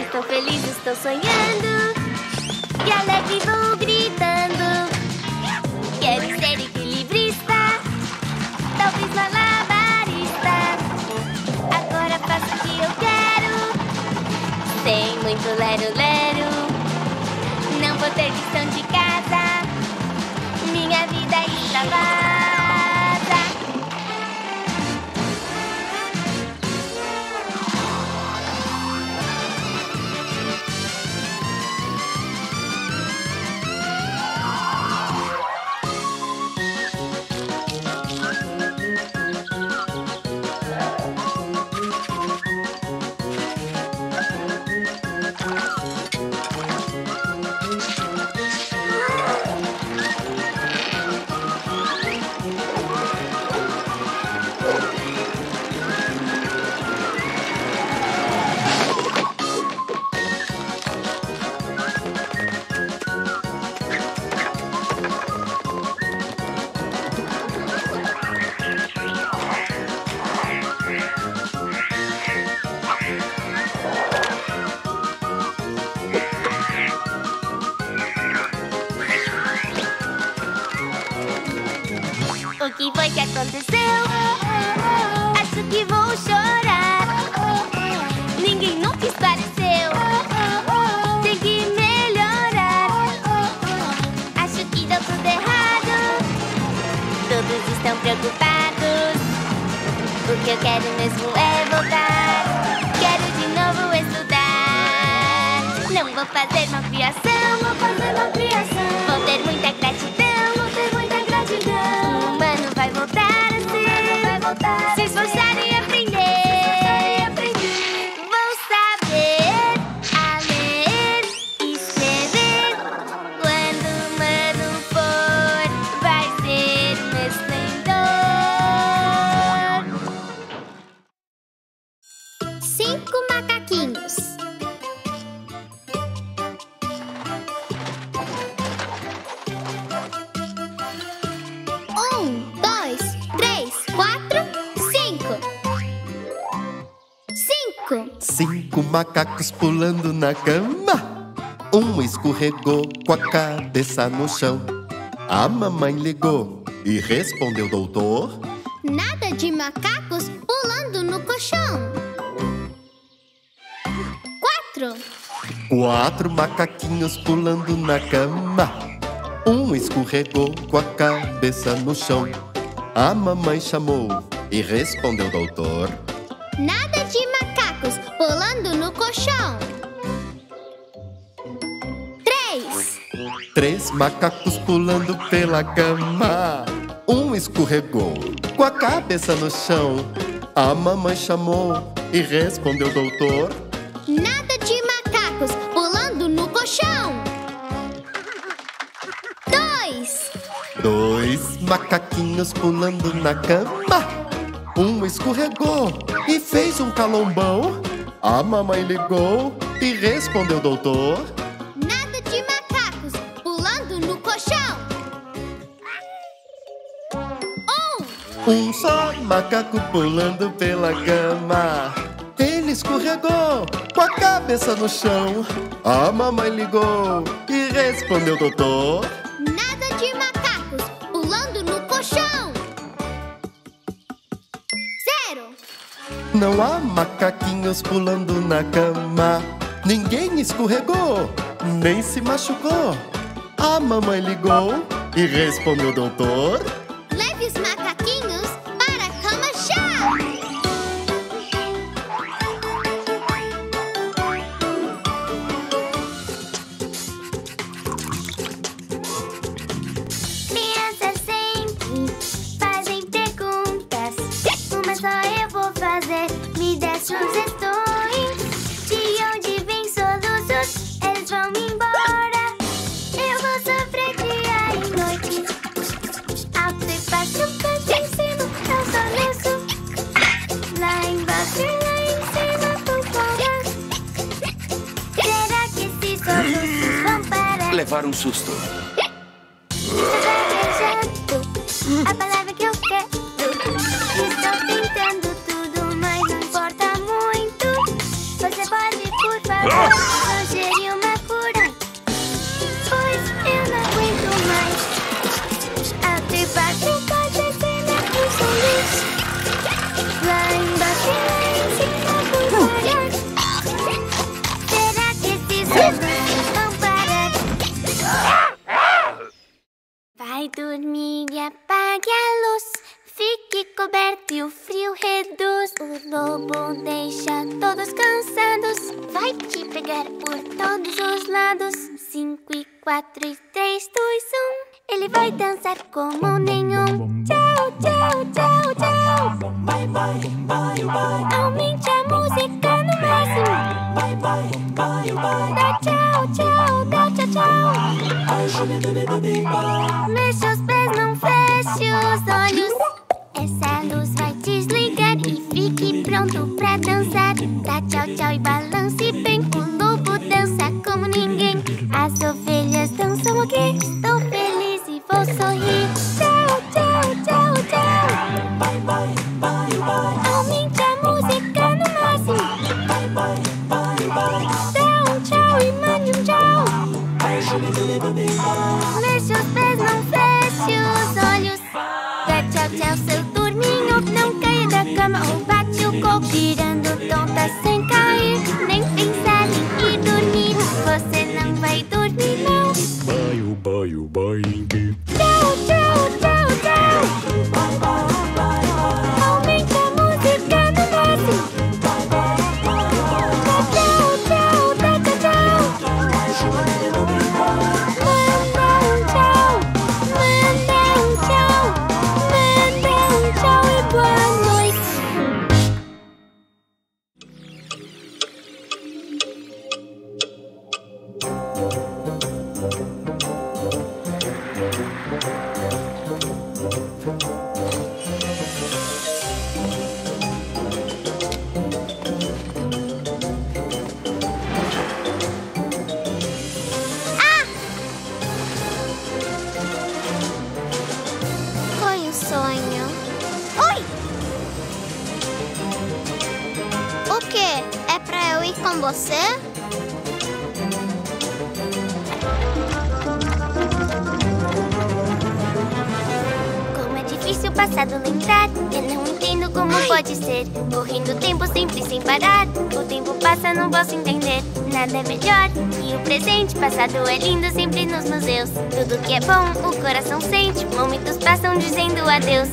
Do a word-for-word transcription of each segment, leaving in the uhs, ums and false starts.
Estou feliz, estou sonhando e alegre vou gritando. Quero ser equilibrista, talvez malabarista. Agora faço o que eu quero, sem muito lero-lero. Não vou ter lição de casa, minha vida extravasa. O que foi que aconteceu? Acho que vou chorar. Ninguém nunca esclareceu. Tem que melhorar. Acho que deu tudo errado. Todos estão preocupados. O que eu quero mesmo é voltar. Quero de novo estudar. Não vou fazer malcriação. Vou fazer malcriação. Vou ter muita gratidão. Vou ter muita gratidão. Vai voltar a ser, vai voltar a se esforçar e aprender, aprender. Vou saber a ler e escrever. Quando humano for, vai ser um esplendor. Cinco macaquinhos. Cinco macacos pulando na cama. Um escorregou com a cabeça no chão. A mamãe ligou e respondeu, doutor: nada de macacos pulando no colchão. Quatro. Quatro macaquinhos pulando na cama. Um escorregou com a cabeça no chão. A mamãe chamou e respondeu, doutor: nada de macacos pulando no colchão. Três. Três macacos pulando pela cama. Um escorregou com a cabeça no chão. A mamãe chamou e respondeu, doutor: nada de macacos pulando no colchão. Dois. Dois macaquinhos pulando na cama. Um escorregou e fez um calombão. A mamãe ligou e respondeu, doutor: nada de macacos pulando no colchão. Um. Um só macaco pulando pela cama. Ele escorregou com a cabeça no chão. A mamãe ligou e respondeu, doutor: nada de macacos pulando no colchão. Não há macaquinhos pulando na cama. Ninguém escorregou, nem se machucou. A mamãe ligou e respondeu, doutor: leve os macaquinhos para a cama já. Crianças sempre fazem perguntas. Uma só eu vou fazer. Me dê sugestões de onde vem soluços. Eles vão embora. Eu vou sofrer dia e noite. Alto e baixo, canto em cima, eu soluço. Lá embaixo, lá em cima, vou folgar. Será que esses soluços vão parar? Levar um susto. A palavra que eu quero. Estou tentando tudo, mas não importa muito. Você pode, por favor. ¿En serio me juran? Pois eu não aguento mais. A trepar em casa é pena e feliz. Lá embaixo e lá em cima vou parar. Será que esses outros vão parar? Vai dormir e apague a luz. Fique coberto e o frio reduz. O lobo deixa todos cansados. Vai te pegar por todos os lados. Cinco e quatro e três, dois, um. Ele vai dançar como nenhum. Tchau, tchau, tchau, tchau. Bye, bye, bye, bye. Aumente a música no máximo. Bye, bye, bye, bye. Dá tchau, tchau, dá tchau, tchau. Mexa os pés, não feche os olhos. Essa luz vai desligar e fique pronto pra dançar. Dá tchau, tchau e balance bem. O lobo dança como ninguém. As ovelhas dançam aqui. Estou feliz e vou sorrir. Tchau, tchau, tchau, tchau. Bye, bye, bye, bye. Aumente a música no máximo. Bye, bye, bye, bye. Dá um tchau e mande um tchau. Mexe os pés, não feche os olhos. Dá tchau, tchau, seu turminho. Não caia da cama ou bate o coco. Girando tonta sem cair. Nem pensar em ir dormir. Você não vai dormir, não. Baio, baio, baingue. Tchau, tchau, tchau, tchau. Aumenta a música no máximo. Dá tchau, tchau, dá tchau, tchau. Manda um tchau. Manda um tchau. Tchau e boa noite. Ah! Foi um sonho. Oi! O quê? É pra eu ir com você? Como é difícil o passado lembrar. Eu não entendo como Ai. pode ser. Correndo o tempo sempre sem parar. O tempo passa, não posso entender. Nada é melhor e o presente. Passado é lindo sempre nos museus. Tudo que é bom, o coração sente. Momentos passam dizendo adeus.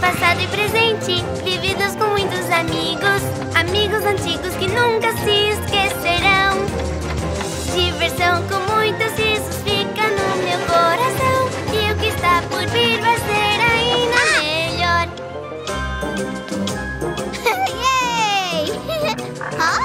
Passado e presente, vividos com muitos amigos. Amigos antigos que nunca se esquecerão. Diversão com muitos risos fica no meu coração. E o que está por vir vai ser ainda ah! melhor. Yay! oh! Oh!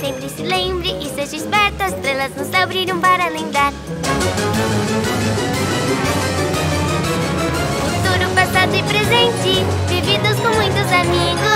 Sempre se lembre e seja esperta. As estrelas nos abriram para lembrar. Futuro, passado e presente, vividos com muitos amigos.